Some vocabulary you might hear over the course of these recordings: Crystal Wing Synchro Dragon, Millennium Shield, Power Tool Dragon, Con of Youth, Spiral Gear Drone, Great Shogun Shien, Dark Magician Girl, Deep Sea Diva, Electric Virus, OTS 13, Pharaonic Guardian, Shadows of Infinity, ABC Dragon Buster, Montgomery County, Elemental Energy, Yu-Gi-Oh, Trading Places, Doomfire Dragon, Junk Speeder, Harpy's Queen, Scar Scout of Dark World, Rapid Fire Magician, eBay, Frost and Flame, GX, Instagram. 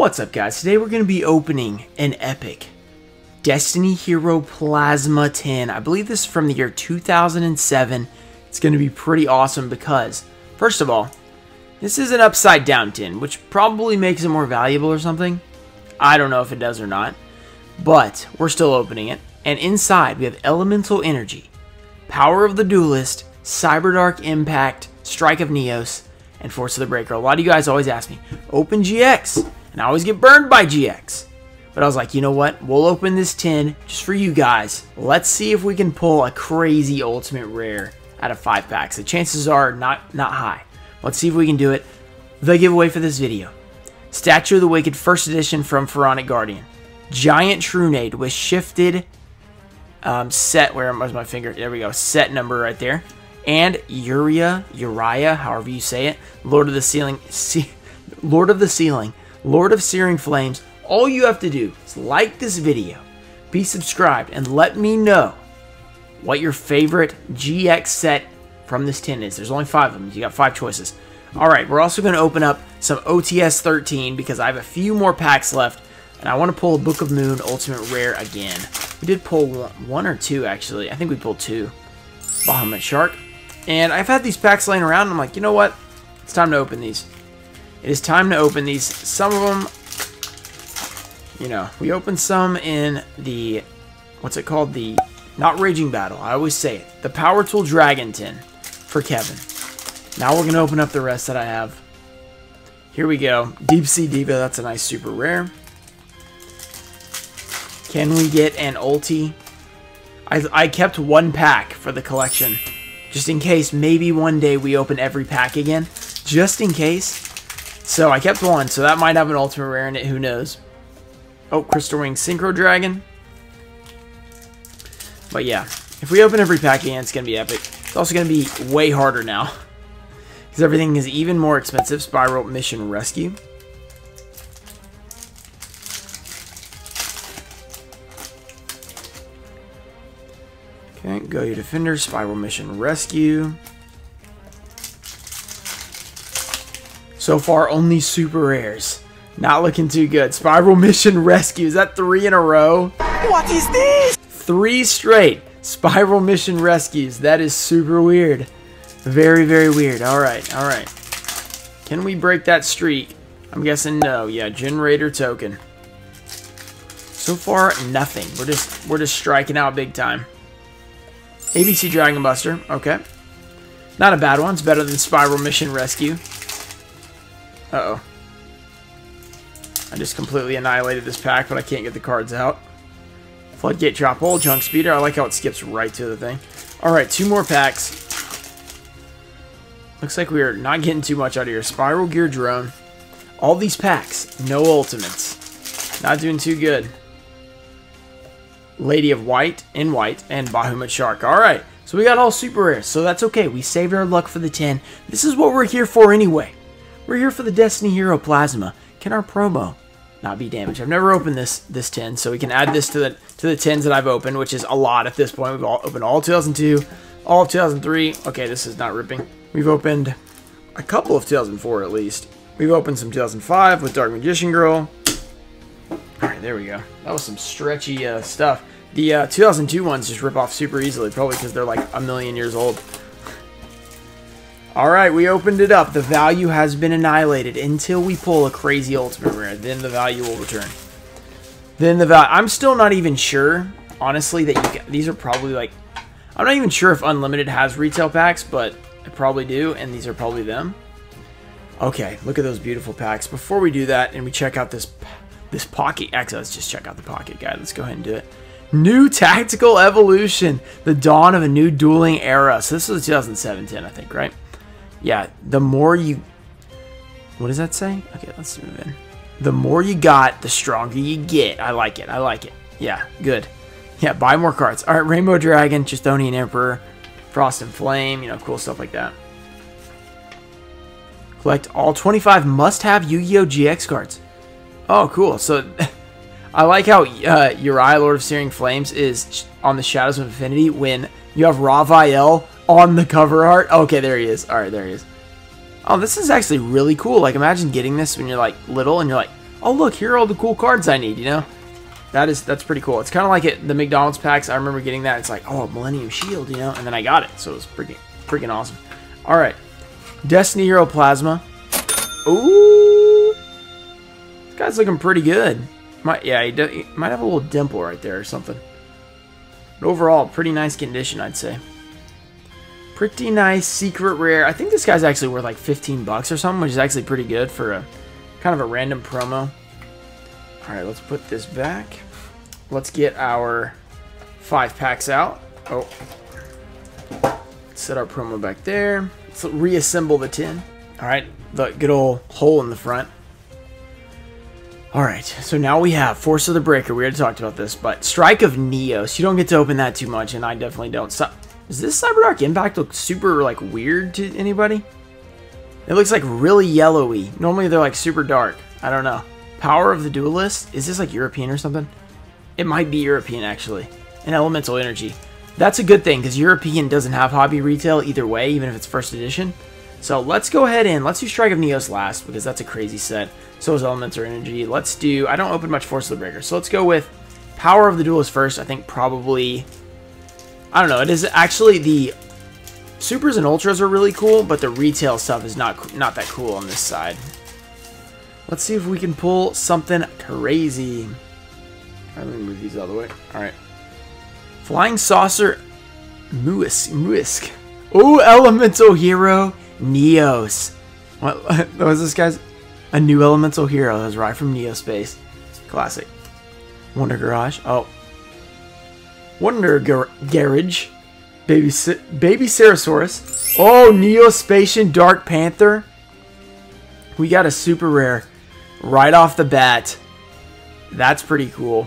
What's up guys, today we're going to be opening an epic Destiny Hero Plasma 10. I believe this is from the year 2007. It's going to be pretty awesome because, first of all, this is an upside down tin, which probably makes it more valuable or something. I don't know if it does or not, but we're still opening it. And inside we have Elemental Energy, Power of the Duelist, Cyber Dark Impact, Strike of Neos, and Force of the Breaker. A lot of you guys always ask me, open GX. And I always get burned by GX. But I was like, you know what? We'll open this tin just for you guys. Let's see if we can pull a crazy ultimate rare out of 5 packs. The chances are not high. Let's see if we can do it. The giveaway for this video: Statue of the Wicked First Edition from Pharaonic Guardian. Giant Trunade with shifted set. Where was my finger? There we go. Set number right there. And Uria, however you say it. Lord of the Ceiling. Lord of the Ceiling. Lord of Searing Flames. All you have to do is like this video, be subscribed, and let me know what your favorite GX set from this tin is. There's only 5 of them. You got 5 choices. Alright, we're also going to open up some OTS 13 because I have a few more packs left, and I want to pull a Book of Moon Ultimate Rare again. We did pull one or two, actually. I think we pulled 2. Bahamut Shark. And I've had these packs laying around, and I'm like, you know what? It's time to open these. It is time to open these. Some of them, you know, we opened some in the, what's it called? The, not Raging Battle, I always say it. The Power Tool Dragon tin for Kevin. Now we're going to open up the rest that I have. Here we go. Deep Sea Diva, that's a nice super rare. Can we get an ulti? I kept 1 pack for the collection, just in case maybe one day we open every pack again. Just in case. So I kept 1, so that might have an ultimate rare in it, who knows. Oh, Crystal Wing Synchro Dragon. But yeah, if we open every pack again, it's going to be epic. It's also going to be way harder now, because everything is even more expensive. Spiral Mission Rescue. Okay, Go Your Defender, Spiral Mission Rescue. So far, only super rares. Not looking too good. Spiral Mission Rescue. Is that 3 in a row? What is this? 3 straight Spiral Mission Rescues. That is super weird. Very, very weird. Alright, alright. Can we break that streak? I'm guessing no. Yeah, Generator Token. So far, nothing. We're just striking out big time. ABC Dragon Buster. Okay. Not a bad one. It's better than Spiral Mission Rescue. Uh-oh. I just completely annihilated this pack, but I can't get the cards out. Floodgate Drop Hole, Junk Speeder. I like how it skips right to the thing. Alright, 2 more packs. Looks like we are not getting too much out of here. Spiral Gear Drone. All these packs, no ultimates. Not doing too good. Lady of White, in white, and Bahamut Shark. Alright, so we got all super rares, so that's okay. We saved our luck for the 10. This is what we're here for anyway. We're here for the Destiny Hero Plasma. Can our promo not be damaged? I've never opened this tin, so we can add this to the tins that I've opened, which is a lot at this point. We've all opened all 2002, all of 2003. Okay, this is not ripping. We've opened a couple of 2004 at least. We've opened some 2005 with Dark Magician Girl. All right, there we go. That was some stretchy stuff. The 2002 ones just rip off super easily, probably because they're like a million years old. Alright, we opened it up. The value has been annihilated until we pull a crazy ultimate rare. Then the value will return. Then the value... I'm still not even sure, honestly, that you can... These are probably like... I'm not even sure if Unlimited has retail packs, but I probably do, and these are probably them. Okay, look at those beautiful packs. Before we do that, and we check out this pocket... Actually, let's just check out the pocket guide. Let's go ahead and do it. New Tactical Evolution. The dawn of a new dueling era. So this was 2017, I think, right? Yeah, the more you... What does that say? Okay, let's move in. The more you got, the stronger you get. I like it. I like it. Yeah, good. Yeah, buy more cards. All right, Rainbow Dragon, Chthonian Emperor, Frost and Flame, you know, cool stuff like that. Collect all 25 must-have Yu-Gi-Oh! GX cards. Oh, cool. So, I like how Uria, Lord of Searing Flames, is on the Shadows of Infinity when you have Raphael on the cover art. Okay, there he is. All right, there he is. Oh, this is actually really cool. Like, imagine getting this when you're like little and you're like, oh look, here are all the cool cards I need, you know? That's pretty cool. It's kind of like the McDonald's packs. I remember getting that. It's like, oh, Millennium Shield, you know? And then I got it, so it was freaking awesome. All right, Destiny Hero Plasma. Ooh, this guy's looking pretty good. He might have a little dimple right there or something. But overall, pretty nice condition, I'd say. Pretty nice secret rare. I think this guy's actually worth like 15 bucks or something, which is actually pretty good for a kind of a random promo. All right, let's put this back. Let's get our 5 packs out. Oh, set our promo back there. Let's reassemble the tin. All right, the good old hole in the front. All right, so now we have Force of the Breaker. We already talked about this, but Strike of Neos. You don't get to open that too much, and I definitely don't. So, does this Cyber Dark Impact look super like weird to anybody? It looks like really yellowy. Normally they're like super dark. I don't know. Power of the Duelist. Is this like European or something? It might be European actually. And Elemental Energy. That's a good thing because European doesn't have hobby retail either way, even if it's first edition. So let's go ahead and let's do Strike of Neos last because that's a crazy set. So is Elemental Energy. Let's do, I don't open much Force of the Breaker. So let's go with Power of the Duelist first. I think probably, I don't know. It is actually the Supers and Ultras are really cool, but the retail stuff is not that cool on this side. Let's see if we can pull something crazy. All right, let me move these out of the way. All right. Flying Saucer Muisk. Oh, Elemental Hero Neos. What was this, guys? A new Elemental Hero that was right from Neo-Space. Classic. Wonder Garage. Oh. Wonder Garage. Baby Sarasaurus. Oh, Neo-Spacian Dark Panther. We got a super rare right off the bat. That's pretty cool.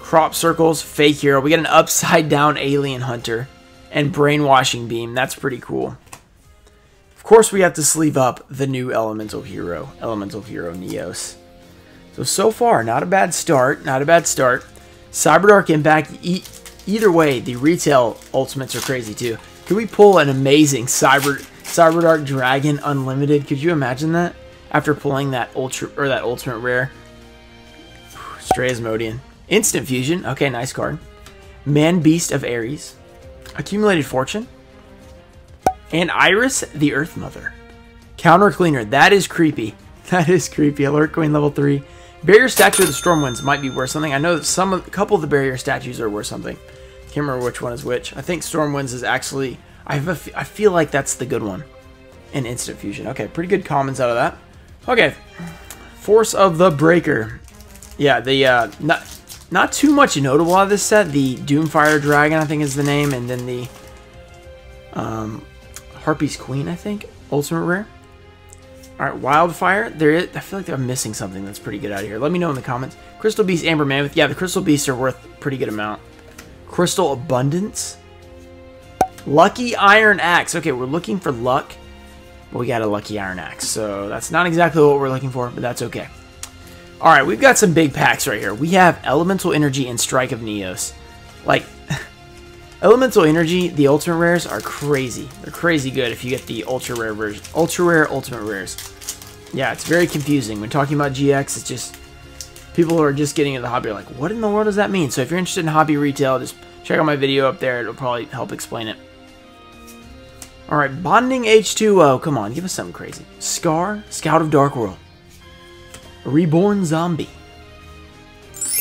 Crop circles, fake hero. We got an upside down alien hunter and brainwashing beam. That's pretty cool. Of course, we have to sleeve up the new Elemental Hero Neos. So far, not a bad start. Not a bad start. Cyber Dark Impact. Either way, the retail ultimates are crazy too. Can we pull an amazing Cyber Dark Dragon Unlimited? Could you imagine that? After pulling that ultimate rare. Stray Asmodian. Instant Fusion. Okay, nice card. Man Beast of Ares. Accumulated Fortune. And Iris, the Earth Mother. Counter Cleaner. That is creepy. That is creepy. Alert Queen level 3. Barrier Statue of the Stormwinds might be worth something. I know that a couple of the Barrier Statues are worth something. Can't remember which one is which. I think Stormwinds is actually... I feel like that's the good one. And Instant Fusion. Okay, pretty good commons out of that. Okay. Force of the Breaker. Yeah, the not too much notable out of this set. The Doomfire Dragon, I think is the name. And then the Harpy's Queen, I think. Ultimate Rare. Alright, Wildfire. I feel like I'm missing something that's pretty good out of here. Let me know in the comments. Crystal Beast, Amber Mammoth. Yeah, the Crystal Beasts are worth a pretty good amount. Crystal Abundance. Lucky Iron Axe. Okay, we're looking for luck. But we got a Lucky Iron Axe. So that's not exactly what we're looking for, but that's okay. Alright, we've got some big packs right here. We have Elemental Energy and Strike of Neos. Like, Elemental Energy, the Ultimate Rares are crazy. They're crazy good if you get the Ultra Rare version. Ultra Rare Ultimate Rares. Yeah, it's very confusing. When talking about GX, it's just... people who are just getting into the hobby are like, what in the world does that mean? So if you're interested in hobby retail, just check out my video up there. It'll probably help explain it. All right, Bonding H2O. Come on, give us something crazy. Scar, Scout of Dark World. Reborn Zombie.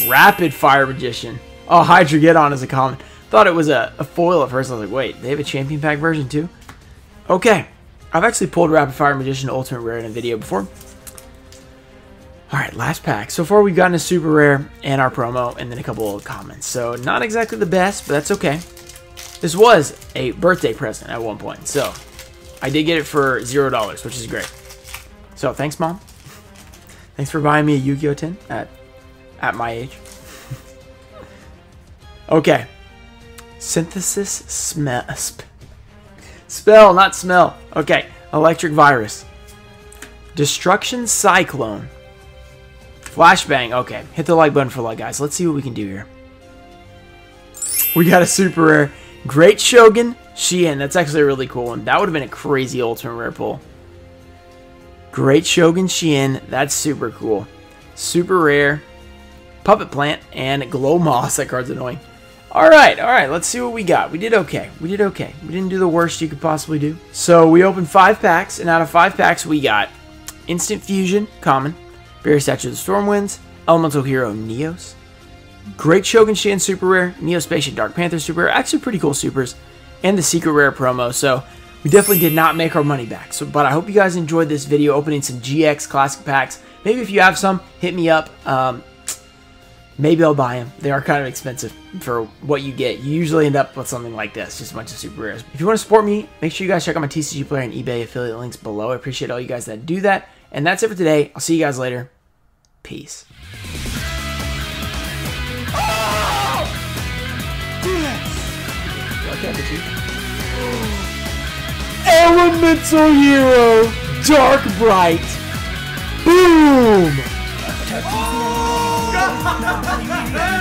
Rapid Fire Magician. Oh, Hydra Get On is a common. Thought it was a foil at first. I was like, wait, they have a Champion Pack version too? Okay. I've actually pulled Rapid Fire Magician Ultimate Rare in a video before. All right, last pack. So far, we've gotten a super rare and our promo and then a couple of comments. So not exactly the best, but that's okay. This was a birthday present at one point. So I did get it for $0, which is great. So thanks, Mom. Thanks for buying me a Yu-Gi-Oh tin at my age. Okay. Synthesis spell, not smell. Okay. Electric Virus. Destruction Cyclone. Flashbang. Okay, hit the like button for luck, guys. Let's see what we can do here. We got a super rare. Great Shogun Shien. That's actually a really cool one. That would have been a crazy ultimate rare pull. Great Shogun Shien, that's super cool. Super rare. Puppet Plant and Glow Moss. That card's annoying. All right, let's see what we got. We did okay. We didn't do the worst you could possibly do. So we opened 5 packs, and out of 5 packs we got Instant Fusion, common, Barrier Statue of the Stormwinds, Elemental Hero Neos, Great Shogun Shien super rare, Neo-Spacian Dark Panther super rare, actually pretty cool supers, and the secret rare promo. So we definitely did not make our money back. So, but I hope you guys enjoyed this video opening some GX Classic packs. Maybe if you have some, hit me up. Maybe I'll buy them. They are kind of expensive for what you get. You usually end up with something like this, just a bunch of super rares. If you want to support me, make sure you guys check out my TCG player and eBay affiliate links below. I appreciate all you guys that do that. And that's it for today. I'll see you guys later. Peace. Oh! Elemental Hero, Dark Bright. Boom! Oh!